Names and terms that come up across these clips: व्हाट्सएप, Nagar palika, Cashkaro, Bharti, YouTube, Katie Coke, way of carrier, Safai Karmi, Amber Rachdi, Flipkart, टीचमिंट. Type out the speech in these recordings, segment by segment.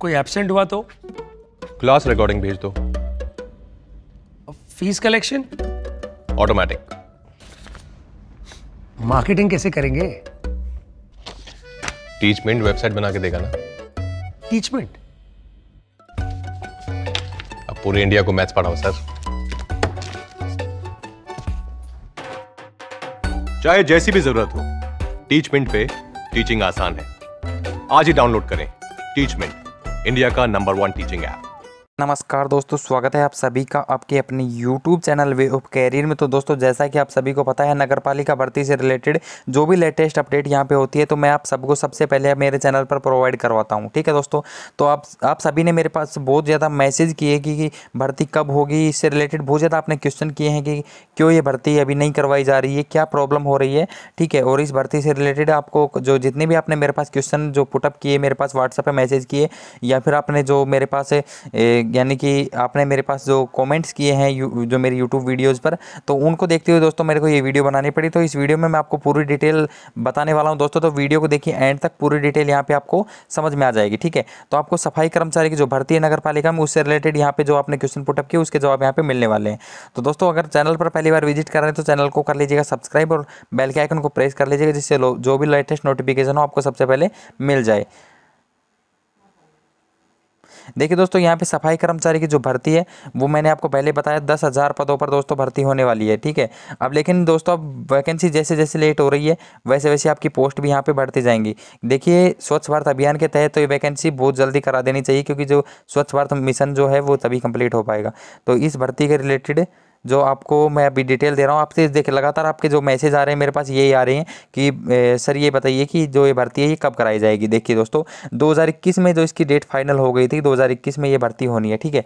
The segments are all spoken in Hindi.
कोई एब्सेंट हुआ तो? क्लास रिकॉर्डिंग भेज दो। Fees collection? ऑटोमेटिक। मार्केटिंग कैसे करेंगे? टीचमिंट वेबसाइट बना के देगा ना। टीचमिंट? अब पूरे इंडिया को मैथ्स पढ़ाओ सर। चाहे जैसी भी जरूरत हो, टीचमिंट पे टीचिंग आसान है। आज ही डाउनलोड करें टीचमिंट, इंडिया का नंबर 1 टीचिंग ऐप। नमस्कार दोस्तों, स्वागत है आप सभी का आपके अपने YouTube channel way of career में। तो दोस्तों, जैसा कि आप सभी को पता है, नगर पालिका भर्ती से रिलेटेड जो भी लेटेस्ट अपडेट यहाँ पे होती है तो मैं आप सबको सबसे पहले मेरे चैनल पर प्रोवाइड करवाता हूँ। ठीक है दोस्तों, तो आप सभी ने मेरे पास बहुत ज़्यादा मैसेज किए कि भर्ती कब होगी, इससे रिलेटेड बहुत ज़्यादा आपने क्वेश्चन किए हैं कि क्यों ये भर्ती अभी नहीं करवाई जा रही है, क्या प्रॉब्लम हो रही है। ठीक है, और इस भर्ती से रिलेटेड आपको जो जितने भी आपने मेरे पास क्वेश्चन जो पुटअप किए, मेरे पास व्हाट्सएप पर मैसेज किए, या फिर आपने जो मेरे पास यानी कि आपने मेरे पास जो कमेंट्स किए हैं जो मेरी यूट्यूब वीडियोस पर, तो उनको देखते हुए दोस्तों मेरे को ये वीडियो बनानी पड़ी। तो इस वीडियो में मैं आपको पूरी डिटेल बताने वाला हूं दोस्तों, तो वीडियो को देखिए एंड तक, पूरी डिटेल यहाँ पे आपको समझ में आ जाएगी। ठीक है, तो आपको सफाई कर्मचारी की जो भर्ती है नगर पालिका में, उससे रिलेटेड यहाँ पे जो आपने क्वेश्चन पुटअप किए उसके जवाब यहाँ पे मिलने वाले हैं। तो दोस्तों, अगर चैनल पर पहली बार विजिट कर रहे हैं तो चैनल को कर लीजिएगा सब्सक्राइब और बेल के आइकन को प्रेस कर लीजिएगा, जिससे जो भी लेटेस्ट नोटिफिकेशन हो आपको सबसे पहले मिल जाए। देखिए दोस्तों, यहाँ पे सफाई कर्मचारी की जो भर्ती है वो मैंने आपको पहले बताया 10,000 पदों पर दोस्तों भर्ती होने वाली है। ठीक है, अब लेकिन दोस्तों अब वैकेंसी जैसे जैसे लेट हो रही है वैसे वैसे आपकी पोस्ट भी यहाँ पे बढ़ती जाएंगी। देखिए, स्वच्छ भारत अभियान के तहत तो ये वैकेंसी बहुत जल्दी करा देनी चाहिए, क्योंकि जो स्वच्छ भारत मिशन जो है वो तभी कंप्लीट हो पाएगा। तो इस भर्ती के रिलेटेड जो आपको मैं अभी डिटेल दे रहा हूँ आपसे, देखिए लगातार आपके जो मैसेज आ रहे हैं मेरे पास यही आ रहे हैं कि सर ये बताइए कि जो ये भर्ती है ये कब कराई जाएगी। देखिए दोस्तों, 2021 में जो इसकी डेट फाइनल हो गई थी, 2021 में ये भर्ती होनी है। ठीक है,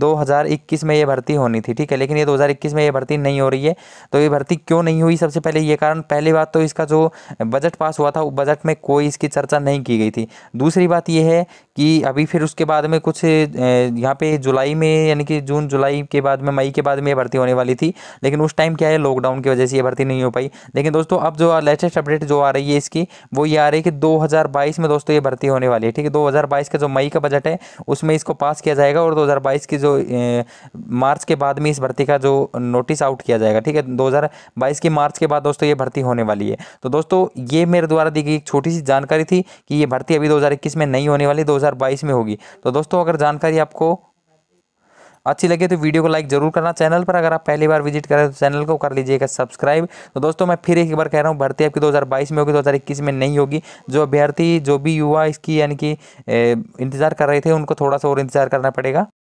2021 में ये भर्ती होनी थी। ठीक है, लेकिन ये 2021 में ये भर्ती नहीं हो रही है। तो ये भर्ती क्यों नहीं हुई, सबसे पहले ये कारण। पहली बात तो इसका जो बजट पास हुआ था, वो बजट में कोई इसकी चर्चा नहीं की गई थी। दूसरी बात ये है कि अभी फिर उसके बाद में कुछ यहाँ पे जुलाई में, यानी कि जून जुलाई के बाद में, मई के बाद में ये भर्ती होने वाली थी, लेकिन उस टाइम क्या है, लॉकडाउन की वजह से ये भर्ती नहीं हो पाई। लेकिन दोस्तों अब जो लेटेस्ट अपडेट जो आ रही है इसकी, वो ये आ रही है कि 2022 में दोस्तों ये भर्ती होने वाली है। ठीक है, 2022 का जो मई का बजट है उसमें इसको पास किया जाएगा, और 2022 की मार्च के बाद में इस भर्ती का जो नोटिस आउट किया जाएगा। ठीक है, 2022 की मार्च के बाद दोस्तों ये भर्ती होने वाली है। तो दोस्तों ये मेरे द्वारा दी गई एक छोटी सी जानकारी थी कि ये भर्ती अभी 2021 में नहीं होने वाली, 2022 में होगी। तो दोस्तों अगर जानकारी आपको अच्छी लगे तो वीडियो को लाइक जरूर करना। चैनल पर अगर आप पहली बार विजिट करें तो चैनल को कर लीजिएगा सब्सक्राइब। तो दोस्तों मैं फिर एक बार कह रहा हूँ, भर्ती आपकी 2022 में होगी, 2021 में नहीं होगी। जो अभ्यर्थी, जो भी युवा इसकी यानी कि इंतज़ार कर रहे थे, उनको थोड़ा सा और इंतज़ार करना पड़ेगा।